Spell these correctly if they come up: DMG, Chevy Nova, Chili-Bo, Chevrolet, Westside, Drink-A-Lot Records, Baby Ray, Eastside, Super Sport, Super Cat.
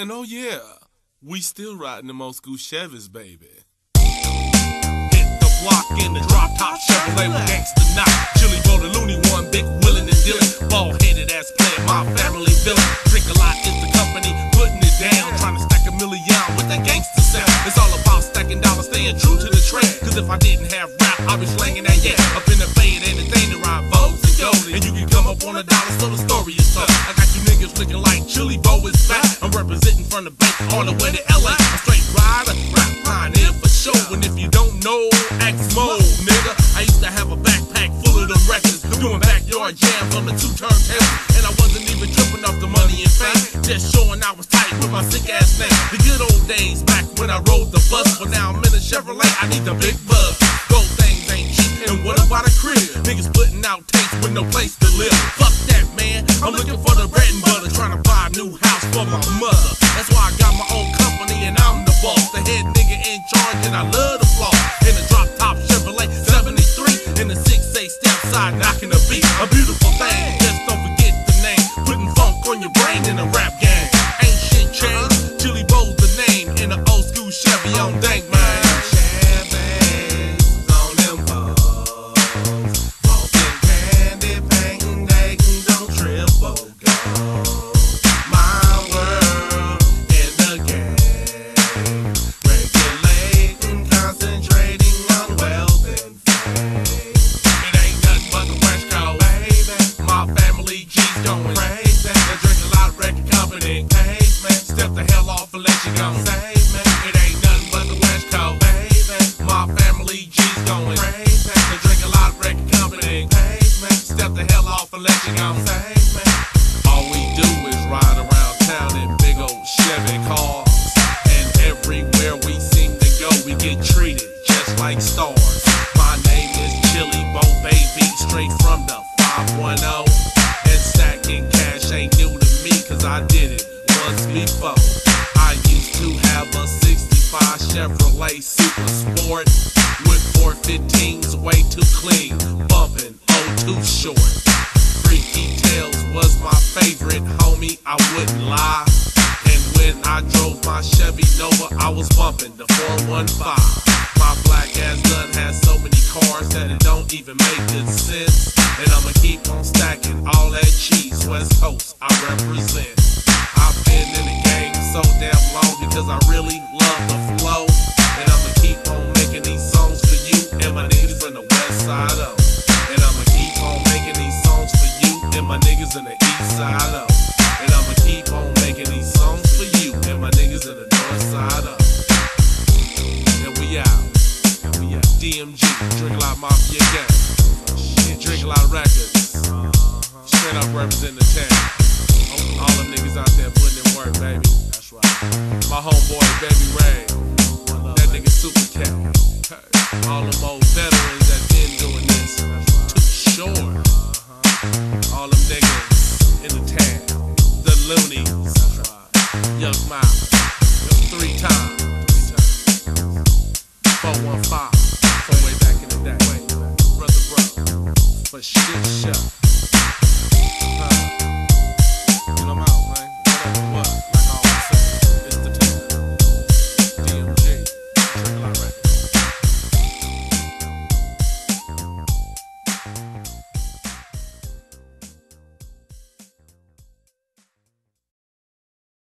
And oh yeah, we still riding them old school Chevys, baby. Hit the block in the drop top Chevrolet with gangsta knock. Chili-Bo the loony one, big willin' and dealin'. Ball-headed ass player, my family villain. Drink a lot, is the company, putting it down. Trying to stack a million with that gangsta sound. It's all about stacking dollars, staying true to the trend. Cause if I didn't have rap, I'd be slanging that yeah. Up in the bay, it ain't a thing to ride Vogues and Yodie. And you can come up on a dollar, so the story is told. I got you niggas looking like Chili-Bo is back. I'm representing from the bank all the way to LA. A straight rider, rap pioneer for sure. And if you don't know, ask Mo, nigga. I used to have a backpack full of them records, doing backyard jams on the two turntables. And I wasn't even tripping off the money and fame, just showing I was tight with my sick ass name. The good old days back when I rode the bus, but now I'm in a Chevrolet, I need the big buzz. Gold things ain't cheap, and what about a crib? Niggas putting out tapes with no place to live. Fuck that, man, I'm looking for the bread and butter, trying to buy a new house for my mother. That's why I got my own company and I'm the boss, the head nigga in charge, and I love the flaw. In a drop top Chevrolet 73, in the 6'8" step side knocking a beat, a beautiful thing. Just don't forget the name, putting funk on your brain in a rap game. Ain't shit changed, Chili-Bo's the name, in an old school Chevy on dank man. Chevrolet Super Sport with 415s, way too clean, bumping O2 short. Freaky Tails was my favorite, homie, I wouldn't lie. And when I drove my Chevy Nova, I was bumping the 415. My black ass done has so many cars that it don't even make good sense. And I'ma keep on stacking all that cheese, West Coast I represent. I've been in the game so damn long because I really love the flow. And I'ma keep on making these songs for you and my niggas from the west side of. And I'ma keep on making these songs for you and my niggas in the east side of. And I'ma keep on making these songs for you and my niggas in the north side of. And we out. DMG, Drink a Lot Mafia Gang. Shit, Drink a Lot Records. Straight up representing the town. All them niggas out there putting in work, baby. That's right. My homeboy, Baby Ray. That nigga Super Cat. All them old veterans that been doing this. Too short. All them niggas in the town. The loonies. Young Mouth.